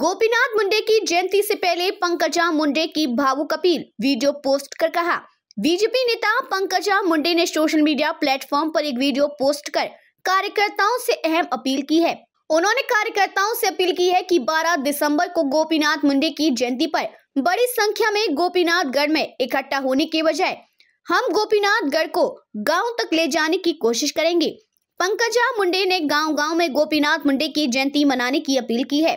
गोपीनाथ मुंडे की जयंती से पहले पंकजा मुंडे की भावुक अपील वीडियो पोस्ट कर कहा। बीजेपी नेता पंकजा मुंडे ने सोशल मीडिया प्लेटफॉर्म पर एक वीडियो पोस्ट कर कार्यकर्ताओं से अहम अपील की है। उन्होंने कार्यकर्ताओं से अपील की है कि 12 दिसंबर को गोपीनाथ मुंडे की जयंती पर बड़ी संख्या में गोपीनाथ गढ़ में इकट्ठा होने के बजाय हम गोपीनाथ गढ़ को गाँव तक ले जाने की कोशिश करेंगे। पंकजा मुंडे ने गाँव-गाँव में गोपीनाथ मुंडे की जयंती मनाने की अपील की है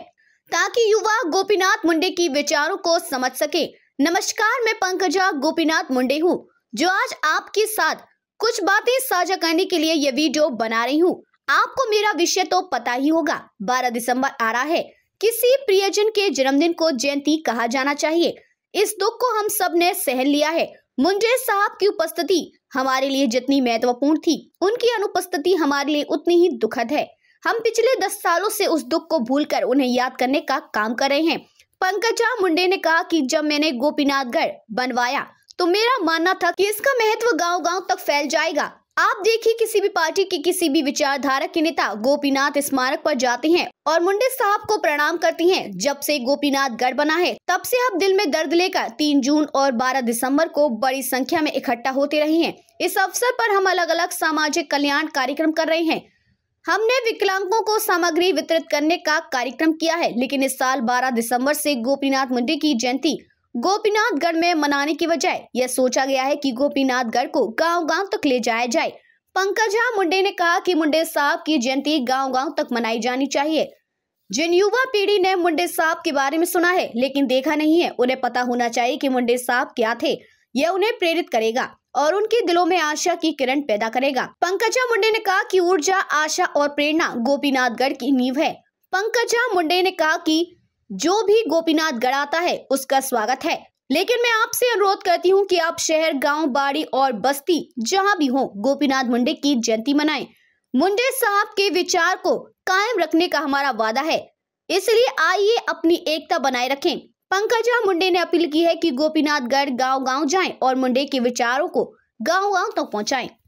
ताकि युवा गोपीनाथ मुंडे की विचारों को समझ सके। नमस्कार, मैं पंकजा गोपीनाथ मुंडे हूँ, जो आज आपके साथ कुछ बातें साझा करने के लिए ये वीडियो बना रही हूँ। आपको मेरा विषय तो पता ही होगा, 12 दिसंबर आ रहा है। किसी प्रियजन के जन्मदिन को जयंती कहा जाना चाहिए। इस दुख को हम सब ने सहन लिया है। मुंडे साहब की उपस्थिति हमारे लिए जितनी महत्वपूर्ण थी, उनकी अनुपस्थिति हमारे लिए उतनी ही दुखद है। हम पिछले 10 सालों से उस दुख को भूलकर उन्हें याद करने का काम कर रहे हैं। पंकजा मुंडे ने कहा कि जब मैंने गोपीनाथ गढ़ बनवाया तो मेरा मानना था कि इसका महत्व गांव-गांव तक फैल जाएगा। आप देखिए, किसी भी पार्टी के किसी भी विचारधारा के नेता गोपीनाथ स्मारक पर जाते हैं और मुंडे साहब को प्रणाम करती हैं। जब से गोपीनाथ गढ़ बना है तब से हम दिल में दर्द लेकर 3 जून और 12 दिसंबर को बड़ी संख्या में इकट्ठा होते रहे हैं। इस अवसर पर हम अलग अलग सामाजिक कल्याण कार्यक्रम कर रहे हैं। हमने विकलांगों को सामग्री वितरित करने का कार्यक्रम किया है, लेकिन इस साल 12 दिसंबर से गोपीनाथ मुंडे की जयंती गोपीनाथ गढ़ में मनाने की बजाय यह सोचा गया है कि गोपीनाथ गढ़ को गांव-गांव तक ले जाया जाए। पंकजा मुंडे ने कहा कि मुंडे साहब की जयंती गांव-गांव तक मनाई जानी चाहिए। जिन युवा पीढ़ी ने मुंडे साहब के बारे में सुना है लेकिन देखा नहीं है, उन्हें पता होना चाहिए कि मुंडे साहब क्या थे। यह उन्हें प्रेरित करेगा और उनके दिलों में आशा की किरण पैदा करेगा। पंकजा मुंडे ने कहा कि ऊर्जा, आशा और प्रेरणा गोपीनाथ गढ़ की नींव है। पंकजा मुंडे ने कहा कि जो भी गोपीनाथ गढ़ आता है उसका स्वागत है, लेकिन मैं आपसे अनुरोध करती हूं कि आप शहर, गांव, बाड़ी और बस्ती जहां भी हो गोपीनाथ मुंडे की जयंती मनाएं। मुंडे साहब के विचार को कायम रखने का हमारा वादा है, इसलिए आइए अपनी एकता बनाए रखें। पंकजा मुंडे ने अपील की है कि गोपीनाथ गढ़ गांव-गांव जाएं और मुंडे के विचारों को गांव-गांव तक पहुंचाएं।